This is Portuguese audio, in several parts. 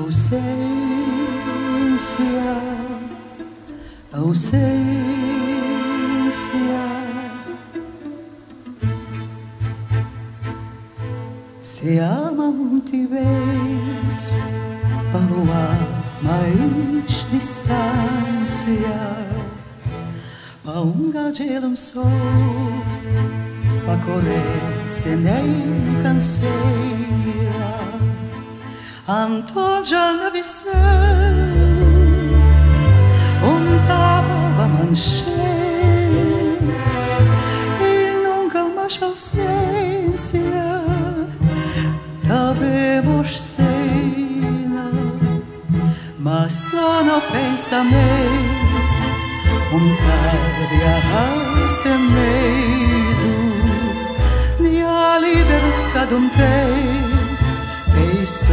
Ausencia, ausencia. Seama junti vez para mais distância, para gagelum sol, para correr sem nem canseira. Antoja na visão, tava a mancher, e nunca mais ausência. Tabemos cena, mas só no pensamento, tarde sem medo, de a liberdade tem, e só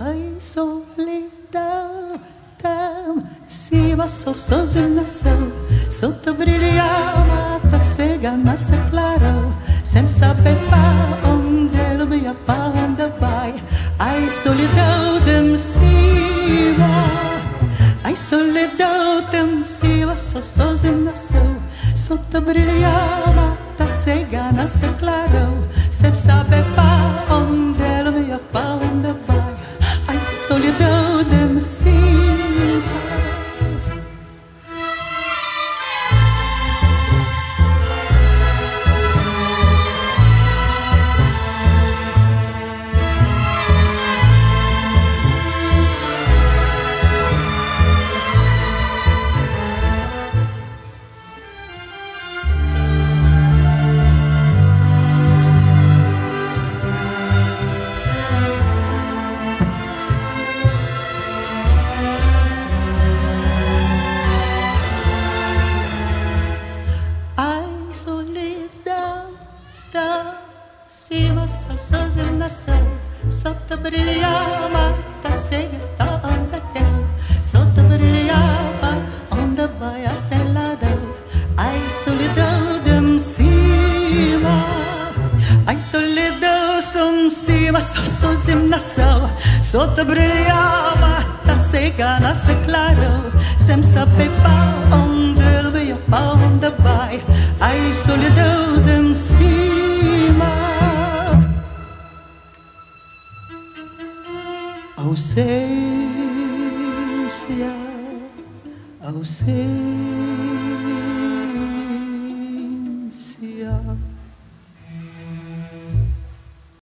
ai solidão, tam se vaso sozinhação, solta brilhar. Cega nasce claro, sem saber para onde dorme, para onde vai. Ai solidão tem siva, ai solidão tem siva, só sozinhação, solta brilha, mata cega nasce claro, sem saber para onde dorme, para onde vai. Ai solidão tem siva. Cima só sozinhação, solta brilha, mata cega, tá onde tem, solta brilha, onde vai a selada. Ai solidão dem cima, ai solidão som cima só sozinhação, solta brilha, mata cega, nasce claro, sem saber para onde vai, para onde vai. Ai solidão dem cima. Ausencia, ausencia.